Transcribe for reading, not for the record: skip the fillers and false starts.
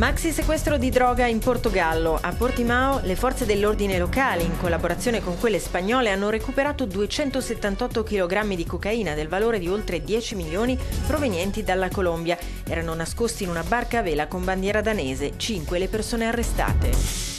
Maxi sequestro di droga in Portogallo. A Portimao le forze dell'ordine locali, in collaborazione con quelle spagnole, hanno recuperato 278 kg di cocaina del valore di oltre 10 milioni provenienti dalla Colombia. Erano nascosti in una barca a vela con bandiera danese. 5 le persone arrestate.